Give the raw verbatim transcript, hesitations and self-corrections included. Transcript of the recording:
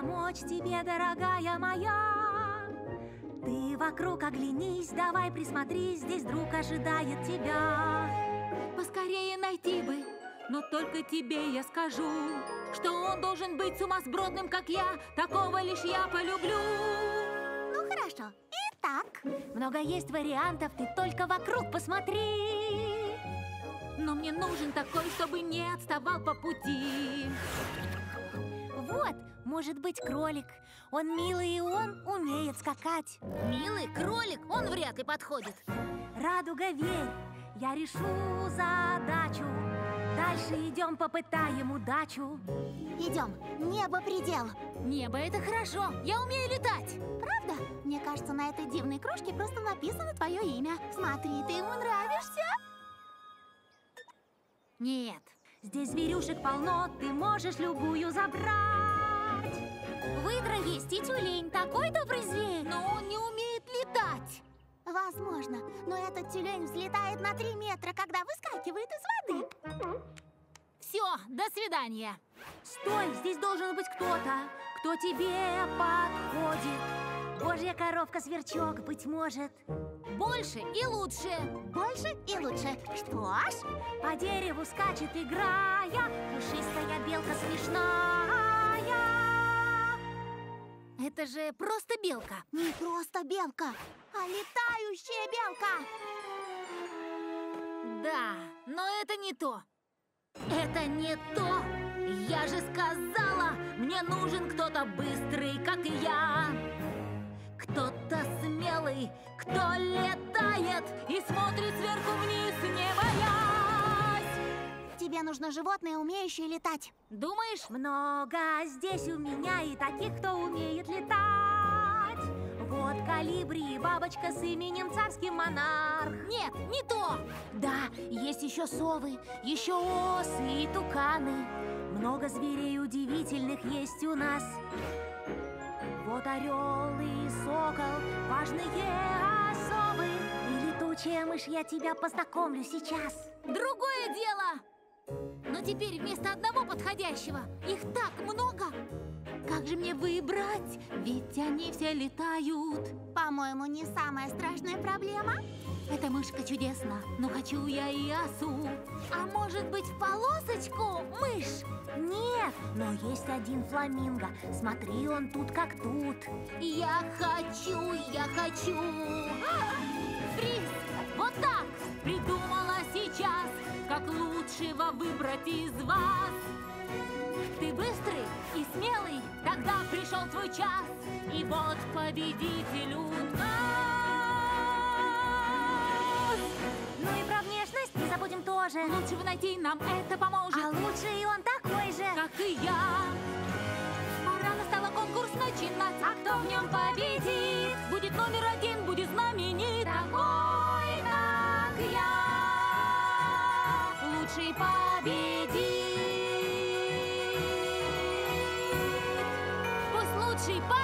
помочь тебе, дорогая моя. Ты вокруг оглянись, давай присмотрись, здесь друг ожидает тебя. Поскорее найти бы, но только тебе я скажу, что он должен быть сумасбродным, как я, такого лишь я полюблю. Ну хорошо, итак. Много есть вариантов, ты только вокруг посмотри. Но мне нужен такой, чтобы не отставал по пути. Вот, может быть, кролик. Он милый, и он умеет скакать. Милый кролик? Он вряд ли подходит. Радуга, верь, я решу задачу. Дальше идем, попытаем удачу. Идем. Небо предел. Небо — это хорошо. Я умею летать. Правда? Мне кажется, на этой дивной кружке просто написано твое имя. Смотри, ты ему нравишься? Нет. Здесь зверюшек полно, ты можешь любую забрать. Выдра есть и тюлень, такой добрый зверь, но он не умеет летать. Возможно, но этот тюлень взлетает на три метра, когда выскакивает из воды. Все, до свидания. Стой, здесь должен быть кто-то, кто тебе подходит. Божья коровка-сверчок, быть может. Больше и лучше. Больше и лучше. Что ж? По дереву скачет, играя, пушистая белка смешная. Это же просто белка. Не просто белка, а летающая белка. Да, но это не то. Это не то. Я же сказала, мне нужен кто-то быстрый, как и я. Кто-то смелый, кто летает и смотрит сверху вниз, не боясь. Тебе нужно животное, умеющее летать. Думаешь? Много здесь у меня и таких, кто умеет летать. Вот колибри и бабочка с именем царский монарх. Нет, не то. Да, есть еще совы, еще осы и туканы. Много зверей удивительных есть у нас. Вот орел и сокол, важные особы. И летучая мышь, я тебя познакомлю сейчас. Другое дело! Но теперь вместо одного подходящего их так много. Как же мне выбрать? Ведь они все летают. По-моему, не самая страшная проблема. Эта мышка чудесна, но хочу я и осу. А может быть, в полосочку мышь? Нет, но есть один фламинго. Смотри, он тут как тут. Я хочу, я хочу. Фриз, вот так. Придумала сейчас, как лучшего выбрать из вас. Ты быстрый и смелый, тогда пришел твой час. И вот победитель у нас. Ну и про внешность не забудем тоже. Лучше вы найти, нам это поможет. А лучше и он такой же, как и я. Пора настала конкурс начинать. А кто в нем победит? Будет номер один, будет знаменит. Такой, как я. Лучший победит. Пусть лучший победит.